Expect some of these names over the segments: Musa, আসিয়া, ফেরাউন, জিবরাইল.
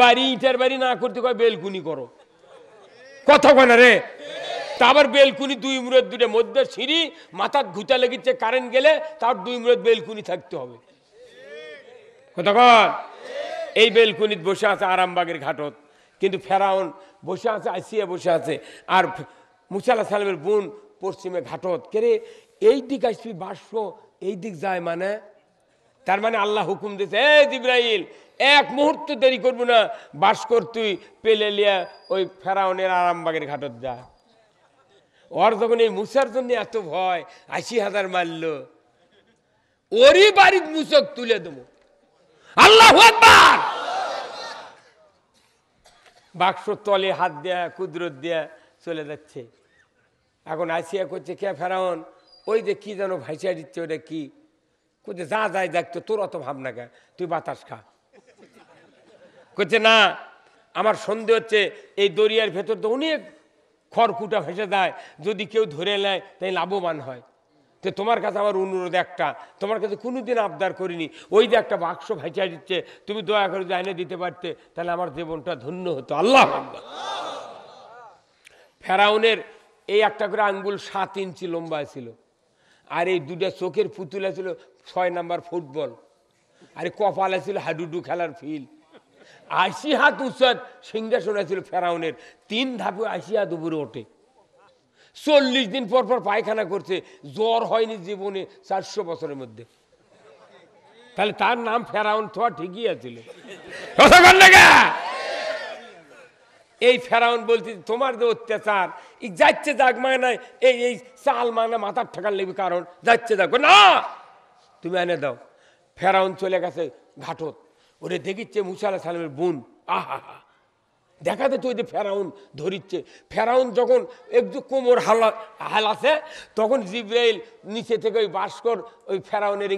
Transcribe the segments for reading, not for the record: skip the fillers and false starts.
বাড়ি ইটার বাড়ি না করতে কয় বেলকুনি করো, কথা কয় না রে। তারপর বেলকুনি দুই মুরত দুটো মধ্যে সিঁড়ি মাথা ঘুটা লেগেছে, কারেন্ট গেলে তার দুই মুরত বেলকুনি থাকতে হবে, কথা কয়। এই বেলকুনিত বসে আছে আরামবাগের ঘাটত, কিন্তু ফেরাউন বসে আছে, আসিয়া বসে আছে, আর মুসা আলাইহিস সালামের বোন পশ্চিমে ঘাটত। কেরে এই দিক আসবি বাষ্প এই দিক যায়, মানে তার মানে আল্লাহ হুকুম দিয়েছে, এ জিবরাইল এক মুহূর্ত দেরি করবো না, বাস্কর তুই পেলে লিয়া ওই ফেরাউনের আরামবাগের ঘাটত যা। ওর যখন এই মুসার জন্য এত ভয়, 80,000 মারল, ওরই বাড়ির মুসক তুলে দেবো, আল্লাহু আকবার। বাক্স তলে হাত দেয়া কুদরত দেয়া চলে যাচ্ছে। এখন আসিয়া করছে, কে ফেরাউন, ওই যে কি যেন ভাইসা দিচ্ছে, ওটা কি করছে, যা যায় দেখতো, তোর অত ভাবনা কে, তুই বাতাস খা। করছে না, আমার সন্দেহ হচ্ছে এই দরিয়ার ভেতর তো অনেক খড়কুটা ভেসে যায়, যদি কেউ ধরে নেয় তাই লাভবান হয়। তো তোমার কাছে আমার অনুরোধ একটা, তোমার কাছে কোনোদিন আবদার করিনি, ওই যে একটা বাক্স ভেসে দিচ্ছে, তুমি দয়া করে জানিয়ে দিতে পারতে তাহলে আমার জীবনটা ধন্য হতো। আল্লাহ আল্লাহ। ফেরাউনের এই একটা করে আঙ্গুল 7 ইঞ্চি লম্বা ছিল, আর এই দুটা চোখের পুতুলা ছিল 6 নাম্বার ফুটবল, আর কপালে ছিল হাডুডু খেলার ফিল্ড। 80 হাত উচ্চত সিংহাসন ছিল ফেরাউনের, 3 ধাপে 80 হাত উপরে ওঠে। 40 দিন পর পর পায়খানা করছে, জ্বর হয়নি জীবনে 400 বছরের মধ্যে। তাহলে তার নাম ফেরাউন থা ঠিকই আছিল। এই ফেরাউন বলতে তোমার যে অত্যাচার, এই যাচ্ছে যাক মানে নাই, এই এই চাল মানে মাথার ঠেকার লেগে, কারণ যাচ্ছে যাক না তুমি এনে দাও। ফেরাউন চলে গেছে ঘাটত, ওরে দেখিচ্ছে মুসা আলাইহিস সালামের বোন, আহা হা দেখাতে তো ওই যে ফেরাউন ধরিচ্ছে। ফেরাউন যখন একটু কোমর হালাছে, তখন জিবরাইল নিচে থেকে ওই বাস্কর ওই ফেরাউনের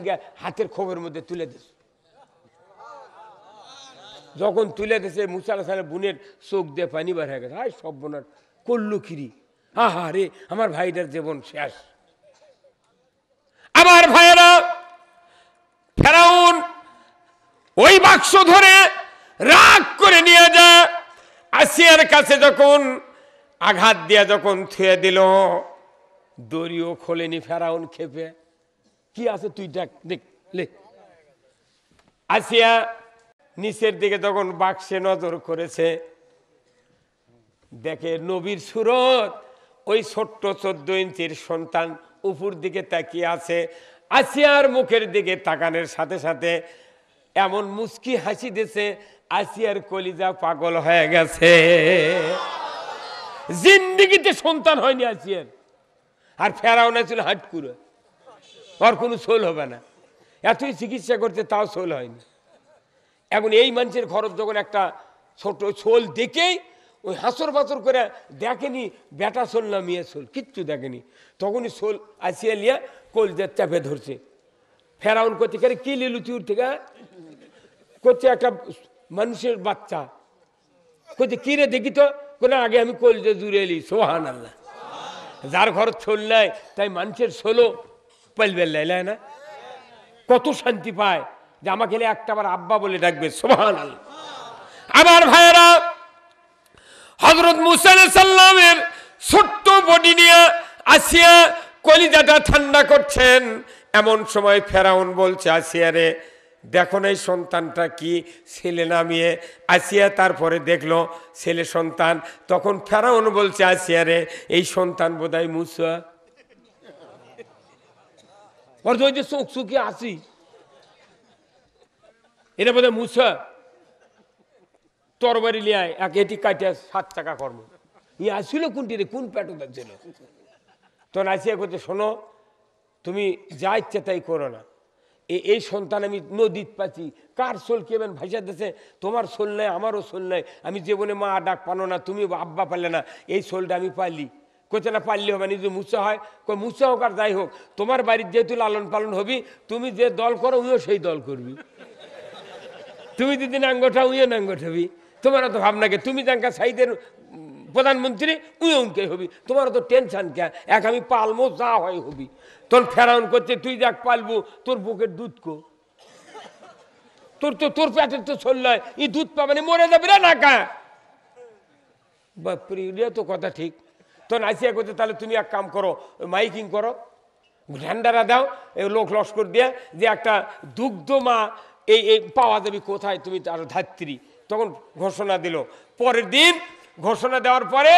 হাতের খোপের মধ্যে তুলে দিচ্ছে। যখন তুলে দিয়েছে, মুসা আলাইহিস সালামের বোনের চোখ দিয়ে পানি বার হয়ে গেছে। হায় সর্বনাশ, কল্লুখিরি, আহা রে আমার ভাইটার জীবন শেষ। আমার ভাইয়েরা, ফেরাউন ওই বাক্স ধরে রাগ করে নিয়ে যায়। আসিয়ার কাছে যখন আঘাত দিয়ে যখন থুয়ে দিল, দড়িও খোলেনি ফেরাউন খেপে। কি আছে তুই দেখ লে। আসিয়া নিচের দিকে যখন বাক্সে নজর করেছে, দেখে নবীর সুরত ওই ছোট্ট 14 ইঞ্চির সন্তান উপর দিকে তাকিয়ে আছে। আসিয়ার মুখের দিকে তাকানোর সাথে সাথে এমন মুস্কি হাসি দিছে, আসিয়ার কলিজা পাগল হয়ে গেছে। জিন্দিগিতে সন্তান হয়নি আসিয়ার, আর ফেরাউন ছিল হাটকুড়ো, ওর কোনো সোল হবে না, এতই চিকিৎসা করছে তাও সোল হয়নি। এখন এই মানুষের ঘরত যখন একটা ছোট সোল দেখেই ওই হাঁচর বাঁচর করে দেখেনি, বেটা সোল না মেয়ে সোল কিচ্ছু দেখেনি, তখনই সোল আসিয়া লিয়া কলিজার চাপে ধরছে। ফেরাউন করতে গেলে কি লিলুতি উঠতে গা করছে, একটা মানুষের বাচ্চা করছে, কি রে দেখি তো কোনো, আগে আমি কলজে জুড়ে এলি। সোহান আল্লাহ, যার ঘর ছোল নাই তাই মানুষের ছোলো পাইলবেল নাই না, কত শান্তি পায় যে আমাকে একটা আবার আব্বা বলে ডাকবে। সোহান আল্লাহ। আমার ভাইয়েরা, হজরত মুসা আলাইহিস সালামের ছোট্ট বডি নিয়ে আসিয়া কলিজাটা ঠান্ডা করছেন। এমন সময় ফেরাউন বলছে, আসিয়া রে দেখো না এই সন্তানটা কি, ছেলে নামিয়ে। আসিয়া তারপরে দেখলো ছেলে সন্তান। তখন ফেরাউন বলছে, আসিয়া রে এই সন্তান বোধহয় মুসা, ওর যে চোখ চুকি আসি, এটা বোধহয় মুসা। তরবারি লিয়ায় এক এটি কাটিয়া 7 চাকা কর্ম ই আসিল, কোনটি রে কোন পেটো ছিল। তখন আসিয়া করছে, শোনো তুমি যা ইচ্ছে তাই করো না, এই সন্তান আমি নদীত পাচ্ছি, কার সোল কে এমন ভাইসা দেশে, তোমার সোল নাই আমারও সোল নাই, আমি জীবনে মা ডাক পানো না, তুমি আব্বা পারলে না, এই সোলটা আমি পারলি। কোথা না পারলি হবে না, যদি মুসা হয় মুসা হোক আর যাই হোক, তোমার বাড়ির যেহেতু লালন পালন হবি, তুমি যে দল করো উইও সেই দল করবি, তুমি যদি নাঙ্গঠা উইও নাঙ্গঠ হবি, তোমার অত ভাবনাকে, তুমি যাঙ্কা সাইদের প্রধানমন্ত্রী উইও উনকে হবি, তোমার অত টেনশন কে, এক আমি পালমো যা হয় হবি। তোর ফেরাউন করছে, তুই যাক পালবো, তোর বুকের দুধ কো, তোর পেটে তো ছল্লয় ই দুধ পাবে না মরে যাবে না কা বাপরি রে তো কথা ঠিক তো নাইসিয়া কইতে তাহলে তুমি এক কাম করো মাইকিং করো ঢান্ডারা দাও এই লোক লস্কর দিয়ে যে একটা দুগ্ধমা এই এই পাওয়া যাবে কোথায় তুমি আর ধাত্রী তখন ঘোষণা দিল পরের দিন ঘোষণা দেওয়ার পরে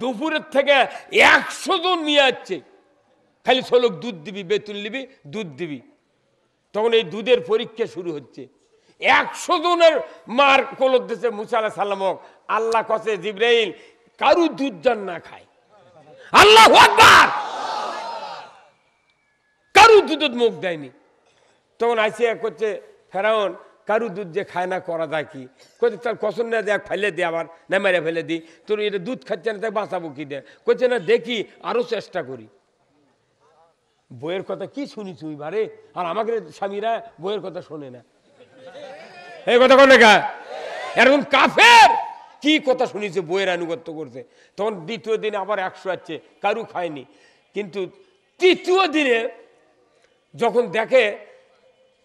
দুপুরের থেকে 100 জন নিয়ে আসছে খালি ছলক দুধ দিবি বেতুল নিবি দুধ দিবি তখন এই দুধের পরীক্ষা শুরু হচ্ছে 100 জনের মার কলদ দিয়েছে মুসা আলাইহিস সালাম আল্লাহ কাছে জিবরাইল কারু দুধ যেন না খায় আল্লাহু আকবার কারু দুধ মুখ দেয়নি তখন আইসা করছে ফেরাউন কারু দুধ যে খায় না করা যায় কি কইতে তার কসম না দেখ ফেলে দে আবার না মেরে ফেলে দি তোর এটা দুধ খাচ্ছে না তাই বাঁচাবো কি দে কইছে না দেখি আরো চেষ্টা করি বইয়ের কথা কি শুনি তুই বারে আর আমাকে স্বামীরা বইয়ের কথা শোনে না এই কথা কোন লেখা এরকম কাফের কি কথা শুনিছে বইয়ের আনুগত্য করছে তখন দ্বিতীয় দিনে আবার 100 আসছে কারু খায়নি কিন্তু তৃতীয় দিনে যখন দেখে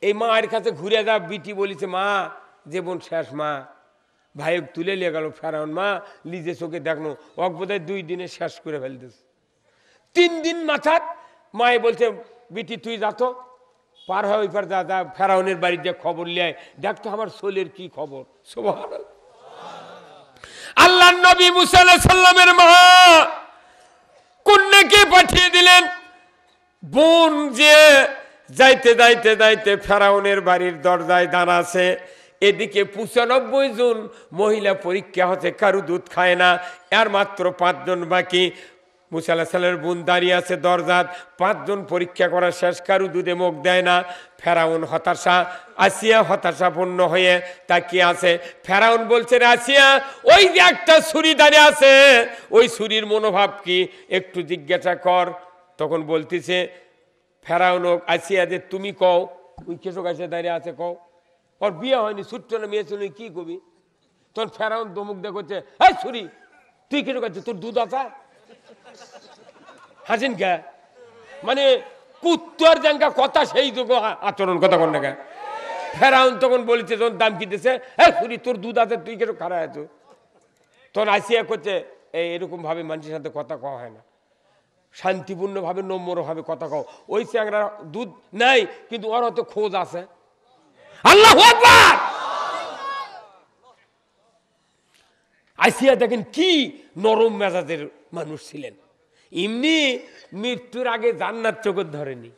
এই মায়ের কাছে ঘুরে যা বিটি বলিছে মা জীবন শেষ মা ভাই তুলে নিয়ে গেল ফেরাউন মা নিজে চোখে দেখলো অকবোধায় 2 দিনে শেষ করে ফেলতেছে 3 দিন মাথা মায়ে বলছে বিটি তুই যাতো পার হয় ওই পার যা যা ফেরাউনের বাড়ির যা খবর লিয়ে দেখতো আমার সোলের কি খবর সুবহানাল্লাহ আল্লাহর নবী মুসা আলাইহিস সালামের মা কন্যাকে পাঠিয়ে দিলেন বোন যে যাইতে যাইতে যাইতে ফেরাউনের বাড়ির দরজায় দাঁড়াছে এদিকে 95 জন মহিলা পরীক্ষা হচ্ছে কারু দুধ খায় না আর মাত্র 5 জন বাকি মুসা আলাইহিস সালামের বোন দাঁড়িয়ে আছে দরজাত 5 জন পরীক্ষা করার শেষ কারু দুধে মুখ দেয় না ফেরাউন হতাশা আসিয়া হতাশাপূর্ণ হয়ে তাকিয়ে আছে ফেরাউন বলছে আসিয়া ওই যে একটা ছুরি দাঁড়িয়ে আছে ওই ছুরির মনোভাব কি একটু জিজ্ঞাসা কর তখন বলতেছে ফেরাউন আসিয়া যে তুমি কও ওই কেশক আসে দাঁড়িয়ে আছে কও ওর বিয়ে হয়নি ছুট্ট না মেয়ে চলি কি কবি তখন ফেরাউন দমুক দেখছে এই ছুরি তুই কেশক আছে তোর দুধ আছে হাসিন কে মানে কুত্তর জাঙ্গা কথা সেই যোগ আচরণ কথা কর না ফেরাউন তখন বলছে যখন দাম কিনতেছে এই ছুরি তোর দুধ আছে তুই কেন খারা আছো তখন আসিয়া করছে এই এরকম ভাবে মানুষের সাথে কথা কওয়া হয় না শান্তিপূর্ণভাবে নম্রভাবে কথা কও ওই চ্যাংরা দুধ নাই কিন্তু ওর হয়তো খোঁজ আছে আল্লাহু আকবার আসিয়া দেখেন কি নরম মেজাজের মানুষ ছিলেন এমনি মৃত্যুর আগে জান্নাত চোখে ধরেনি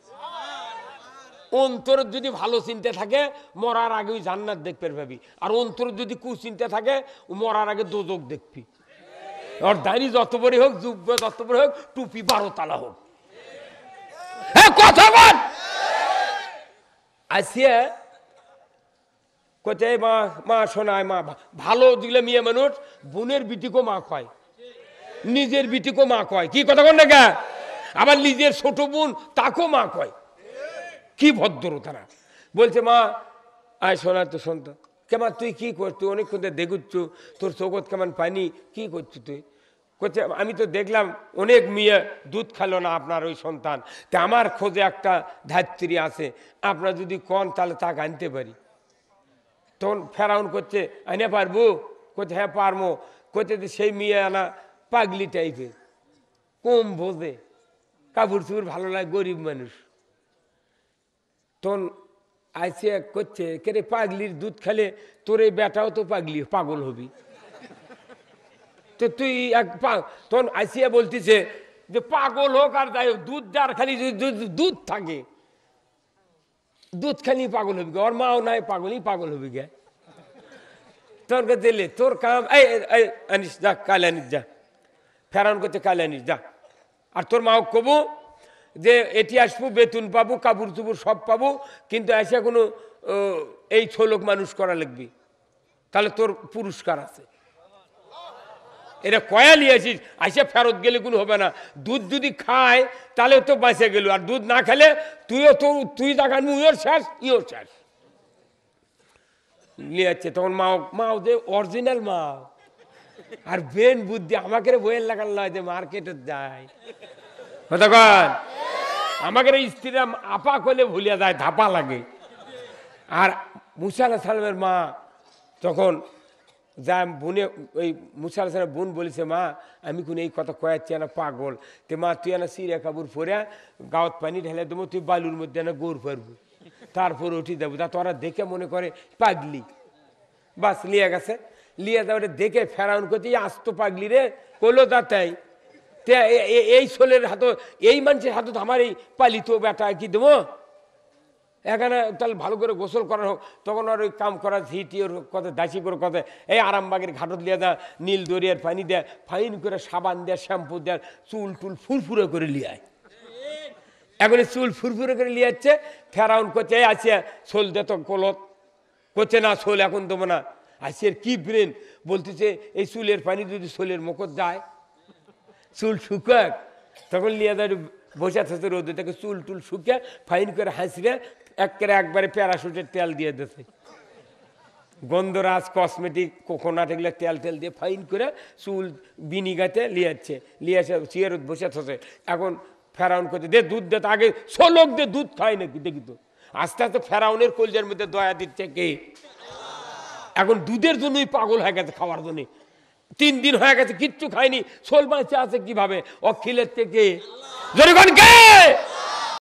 অন্তর যদি ভালো চিন্তা থাকে মরার আগে জান্নাত দেখতে পাবি আর অন্তর যদি কুচিন্তা থাকে মরার আগে দোজক দেখবি আর দাড়ি যত বড় হোক জুব্বা যত বড় হোক টুপি 12 তালা হোক কথা বল আসিয়া কোথায় মা মা শোনায় মা ভালো দিলে মেয়ে মানুষ বোনের বিটিকে মা কয় নিজের বিটিকে মা কয় কি কথা বল না আবার নিজের ছোট বোন তাকেও মা কয় কি ভদ্রতা না বলছে মা আয় শোনা তো শোন তো কেমন তুই কি করছো অনেকক্ষণ দেখুচ্ছ তোর চোখত কেমন পানি কি করছো তুই করছে আমি তো দেখলাম অনেক মেয়ে দুধ খেলো না আপনার ওই সন্তান তা আমার খোঁজে একটা ধাত্রী আছে আপনার যদি কন তাহলে তাকে আনতে পারি তখন ফেরাউন করছে আনে পারবো করছে হ্যাঁ পারবো করছে যে সেই মেয়ে আনা পাগলি টাইপের কম বোঝে কাপড় চুপড় ভালো লাগে গরিব মানুষ তখন আইসিয়া করছে কেরে পাগলির দুধ খেলে তোর এই বেটাও তো পাগলি পাগল হবি তো তুই তখন আইসিয়া বলতেছে যে পাগল হোক আর যাই হোক দুধ যার খালি দুধ থাকে দুধ খালি পাগল হবি ওর মাও নাই পাগলই পাগল হবি গে তোর দিলে তোর কাম এই আনিস যা কাল আনিস যা ফেরাউন করছে কাল আনিস যা আর তোর মাও কবু যে এটি আসবো বেতন পাবো কাপড় চুপুর সব পাবো কিন্তু আসিয়া কোনো এই ছোলক মানুষ করা লাগবি তাহলে তোর পুরস্কার আছে এটা কয়া নিয়ে আসিস আসিয়া ফেরত গেলে কোনো হবে না দুধ যদি খায় তাহলে তো বাঁচে গেল আর দুধ না খেলে তুইও তো তুই দেখা ওর শ্বাস ইওর শ্বাস নিয়ে যাচ্ছে তখন মাও যে অরিজিনাল মা আর বেন বুদ্ধি আমাকে বইয়ের লাগান লয় যে মার্কেটে যায় তখন আমাকে স্ত্রীরা আপা কলে ভুলিয়া যায় ধাপা লাগে আর মুসা আলাইহিস সালামের মা তখন যা বোনে ওই মুসা আলাইহিস সালামের বোন বলেছে, মা আমি কোনো এই কথা কয়াচ্ছি না পাগল, তে মা তুই না সিরা কাপড় পরে গাঁত পানি ঢেলে দেবো, তুই বালুর মধ্যে না গোর ফেরবো, তারপর উঠি দেবো, তা তোরা দেখে মনে করে পাগলি। বাস লিয়া গেছে, লিয়া যাওয়াটা দেখে ফেরাউন করতে আসতো পাগলি রে কলো তা তাই এই ছোলের হাত এই মানুষের হাতত আমার এই পালিত বেটা কি দেবো, এখানে তাহলে ভালো করে গোসল করার হোক। তখন আর ওই কাম করার হিটি ওর কথা দাসি করে কথা এই আরামবাগের ঘাটত লিয়া দেয়, নীল দরিয়ার পানি দেয়, ফাইন করে সাবান দেয়, শ্যাম্পু দেয়, চুল টুল ফুরফুরে করে লিয়ায়। এখন চুল ফুরফুরে করে লিয়াচ্ছে, ফেরাউন করছে আসিয়া ছোল দে তো কলত, করছে না ছোল এখন দেবো না। আসিয়ার কি ব্রেন বলতেছে এই চুলের পানি যদি ছোলের মুখত যায় চুল শুকায়, তখন লিয়া দেয় বসে থাকতে রোদে, তাকে চুল টুল শুকিয়ে ফাইন করে হাসিয়ে একবারে প্যারাশুটের তেল দিয়ে দিয়েছে, গন্ধরাজ কসমেটিক কোকোনাট এগুলো তেল তেল দিয়ে ফাইন করে চুল বিনিগাতে লিয়াচ্ছে, লিয়াছে চেয়ার বসে থাকছে। এখন ফেরাউন করতে দে দুধ দে, আগে সোলোক দে দুধ খায় নাকি দেখি তো। আস্তে আস্তে ফেরাউনের কলজার মধ্যে দয়া দিচ্ছে কে, এখন দুধের জন্যই পাগল হয়ে গেছে খাওয়ার জন্য, 3 দিন হয়ে গেছে কিচ্ছু খায়নি, সোল বাঁচে আছে কিভাবে অখিলের থেকে জনগণকে।